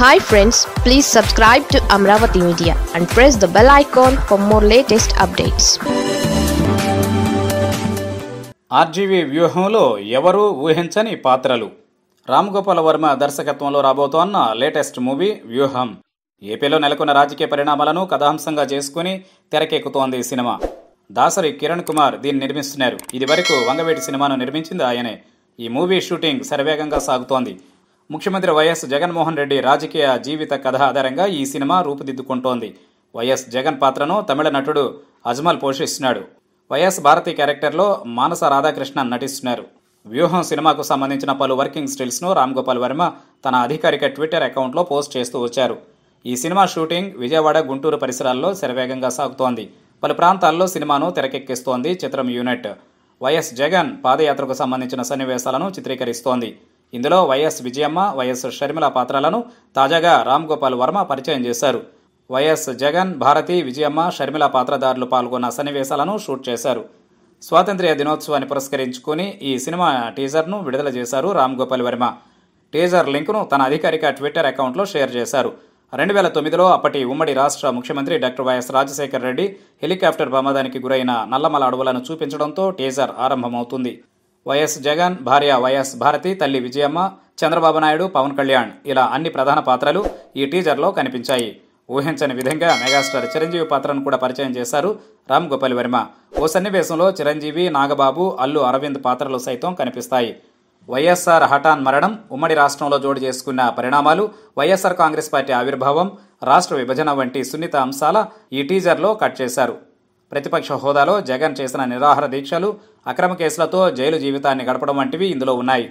Hi friends, please subscribe to Amravati Media and press the bell icon for more latest updates. RGV వ్యూహంలో ఎవరు ఊహించని పాత్రలు. రామ్ గోపాల్ వర్మ దర్శకత్వంలో రాబోతోన్న latest movie వ్యూహం. ఏపీలో నెలకొన్న రాజకీయ పరిణామాలను కథాంశంగా చేసుకుని తెరకెక్కుతోంది ఈ సినిమా. దాసరి కిరణ్ కుమార్ దీన్ని నిర్మిస్తున్నారు. ఇది వరకు వంగవేటి సినిమాను నిర్మించింది ఆయనే. ఈ మూవీ షూటింగ్ శరవేగంగా సాగుతోంది. ముఖ్యమంత్రి వైఎస్ జగన్ మోహన్ రెడ్డి రాజకీయ జీవిత కథ ఆధారంగా ఈ సినిమా రూపుదిద్దుకుంటోంది. వైఎస్ జగన్ పాత్రను తమిళ నటుడు అజ్మల్ పోషిస్తున్నాడు. వైఎస్ భారతి క్యారెక్టర్లో మానస రాధాకృష్ణ నటిస్తున్నారు. వ్యూహం సినిమాకు సంబంధించిన పలు వర్కింగ్ స్టిల్స్ను రామ్ గోపాల్ వర్మ తన అధికారిక ట్విట్టర్ అకౌంట్లో పోస్ట్ చేస్తూ వచ్చారు. ఈ సినిమా షూటింగ్ విజయవాడ, గుంటూరు పరిసరాల్లో శరవేగంగా సాగుతోంది. పలు ప్రాంతాల్లో సినిమాను తెరకెక్కిస్తోంది చిత్రం యూనిట్. వైఎస్ జగన్ పాదయాత్రకు సంబంధించిన సన్నివేశాలను చిత్రీకరిస్తోంది. ఇందులో వైఎస్ విజయమ్మ, వైఎస్ షర్మిల పాత్రలను తాజాగా రామ్ గోపాల్ వర్మ పరిచయం చేశారు. వైఎస్ జగన్, భారతి, విజయమ్మ, షర్మిల పాత్రదారులు పాల్గొన్న సన్నివేశాలను షూట్ చేశారు. స్వాతంత్ర్య దినోత్సవాన్ని పురస్కరించుకుని ఈ సినిమా టీజర్ను విడుదల చేశారు రామ్ గోపాల్ వర్మ. టీజర్ లింకును తన అధికారిక ట్విట్టర్ అకౌంట్లో షేర్ చేశారు. 2009లో అప్పటి ఉమ్మడి రాష్ట్ర ముఖ్యమంత్రి doctor YS Rajasekhara Reddy helicopter ప్రమాదానికి గురైన నల్లమల అడవులను చూపించడంతో టీజర్ ఆరంభమవుతుంది. వైఎస్ జగన్, భార్య వైఎస్ భారతి, తల్లి విజయమ్మ, చంద్రబాబు నాయుడు, పవన్ కళ్యాణ్ ఇలా అన్ని ప్రధాన పాత్రలు ఈ టీజర్లో కనిపించాయి. ఊహించని విధంగా మెగాస్టార్ చిరంజీవి పాత్రను కూడా పరిచయం చేశారు రామ్ గోపాల్ వర్మ. ఓ సన్నివేశంలో చిరంజీవి, నాగబాబు, అల్లు అరవింద్ పాత్రలు సైతం కనిపిస్తాయి. వైఎస్ఆర్ హఠాన్ మరణం, ఉమ్మడి రాష్ట్రంలో జోడు చేసుకున్న పరిణామాలు, వైఎస్ఆర్ కాంగ్రెస్ పార్టీ ఆవిర్భావం, రాష్ట్ర విభజన వంటి సున్నిత అంశాల ఈ టీజర్లో కట్ చేశారు. ప్రతిపక్ష హోదాలో జగన్ చేసిన నిరాహార దీక్షలు, అక్రమ కేసులతో జైలు జీవితాన్ని గడపడం వంటివి ఇందులో ఉన్నాయి.